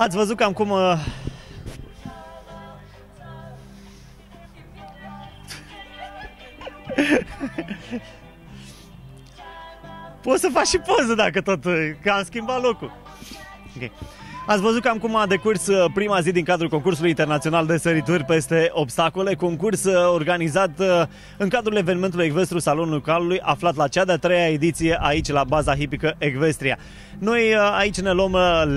Ați văzut cam cum... Poți să faci și poză dacă tot... că am schimbat locul. Okay. Ați văzut cam cum a decurs prima zi din cadrul concursului internațional de sărituri peste obstacole, concurs organizat în cadrul evenimentului Equestru Salonul Calului, aflat la cea de-a treia ediție aici la baza hipică Equestria. Noi aici ne luăm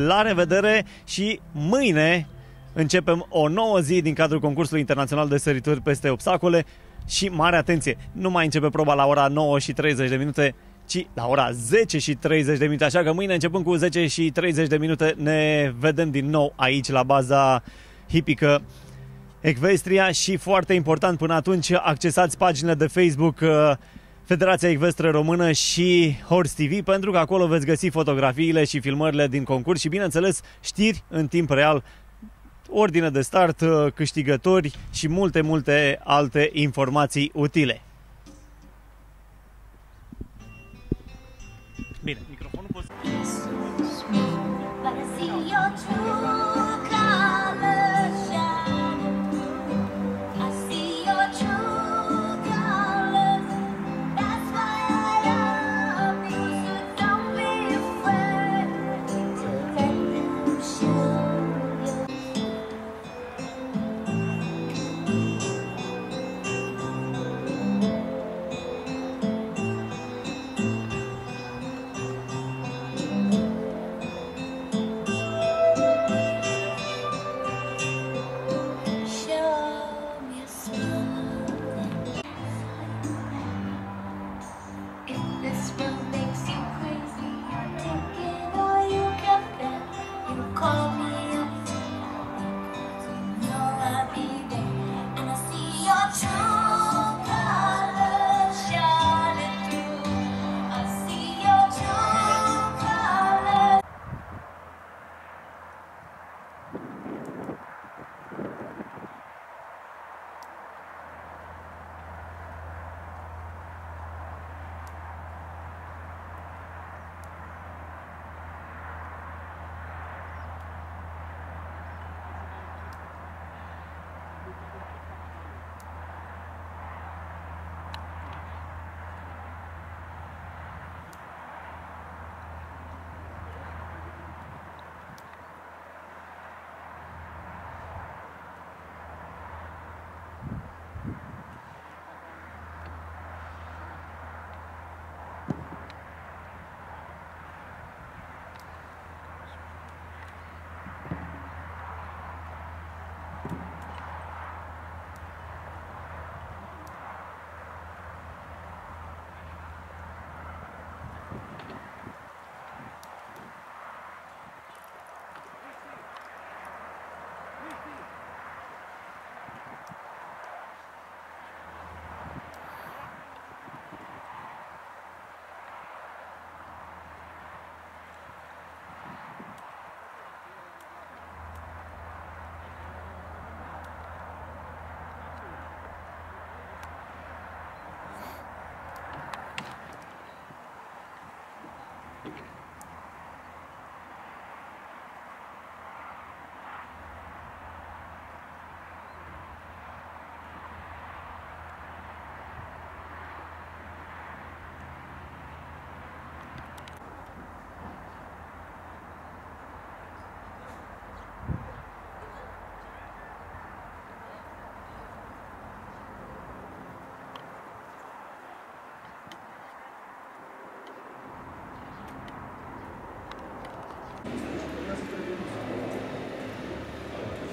la revedere și mâine începem o nouă zi din cadrul concursului internațional de sărituri peste obstacole și mare atenție, nu mai începe proba la ora 9:30, ci la ora 10:30, așa că mâine începând cu 10:30 ne vedem din nou aici la baza hipică Equestria și foarte important până atunci accesați paginile de Facebook Federația Ecvestre Română și Horse TV, pentru că acolo veți găsi fotografiile și filmările din concurs și bineînțeles știri în timp real, ordine de start, câștigători și multe alte informații utile. Bine, microfonul poți...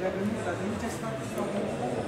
Să venim, să venim, să